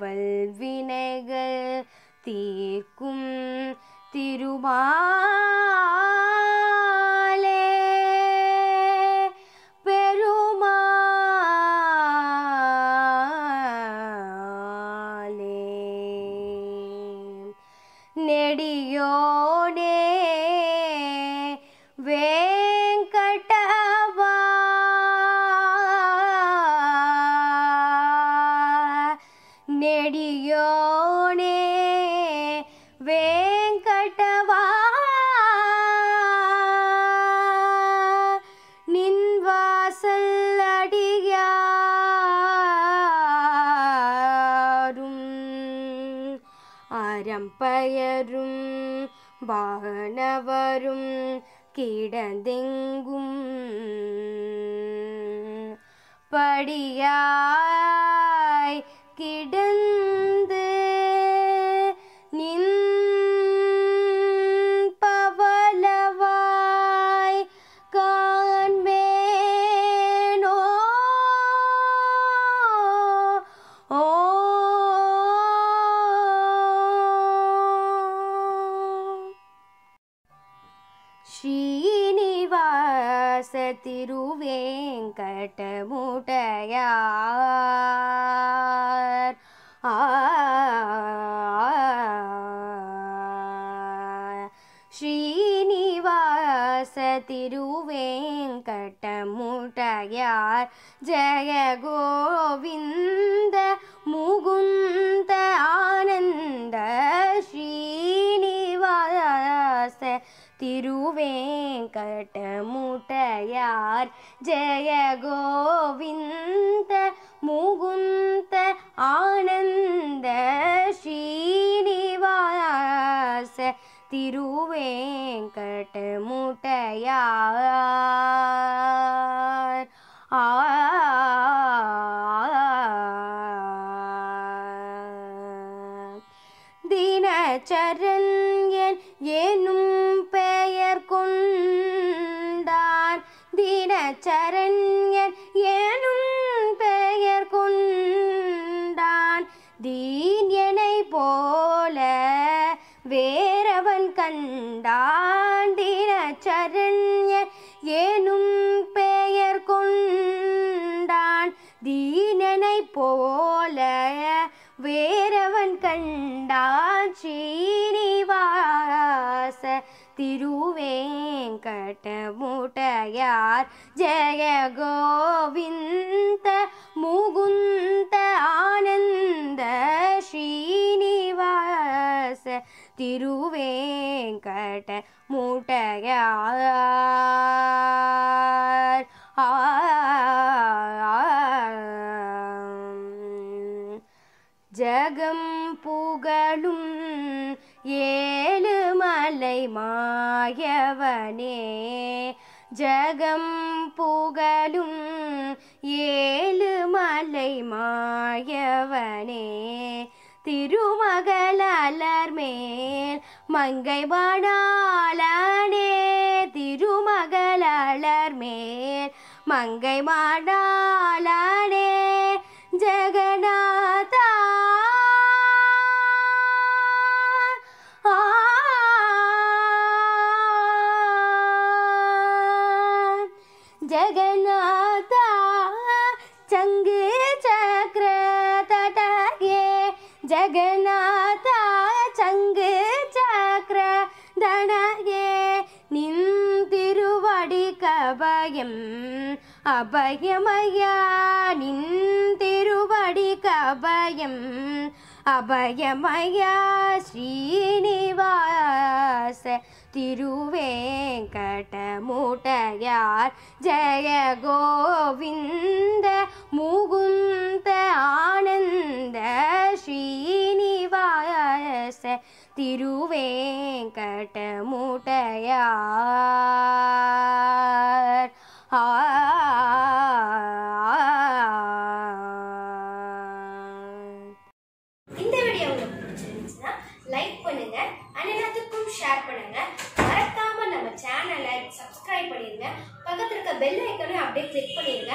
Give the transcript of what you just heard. வல்வினைகள் தீர்க்கும் திருமாலே பெருமாளே நெடியோனே அரம்பயரும் வானவரும் கிடந்தெங்கும் படியாய் கிடந்து நின்பவளவாய் காண்பேனோ ஸ்ரீனிவாச திருவேங்கடமுடையார் ஸ்ரீனிவாச திருவேங்கடமுடையார் ஜெய கோவிந்த முகுந்த ஆனந்த ஸ்ரீனிவாச திருவேங்கடமுடையார் ஜெய கோவிந்த முகுந்த ஆனந்த ஸ்ரீனிவாச திருவேங்கடமுடையார் தினச்சரன் எனும் பெயர் கொண்டான் தினச்சரன் எனும் பெயர் கொண்டான் தீன்யனை போல வேறவன் கண்டான் தினச்சரண்யன் ஏனும் பெயர் கொண்டான் தீனனை போல வேறவன் கண்டான் ஸ்ரீனிவாச திருவேங்கடமுடையார் ஜெய கோவிந்த முகுந்த ஆனந்த ஸ்ரீனிவாச திருவேங்கடமுடையார் ஜகம் புகழும் ஏழுமலை மாயவனே ஜகம் புகழும் ஏழுமலை மாயவனே திருமகளர் மேல் மங்கை மாடாளனே திருமகளர் மேல் மங்கை மாடாளனே ஜெகநாதா ஜெகநாதா சங்கு சக்கர தடகே ஜெகநாதா சங்கு சக்கர தடகே நின் திருவடி கபயம் அபயமய்யா நின் திருவடி கபயம் அபயமய்யா ஸ்ரீனிவாச திருவேங்கடமுடையார் ஜெய கோவிந்த முகுந்த ஆனந்த ஸ்ரீனிவாச திருவேங்கடமுடையார் மறக்காம நம்ம சேனலை சப்ஸ்கிரைப் பண்ணிருங்க, பக்கத்துல இருக்க பெல் ஐகானை அப்படியே கிளிக் பண்ணிருங்க।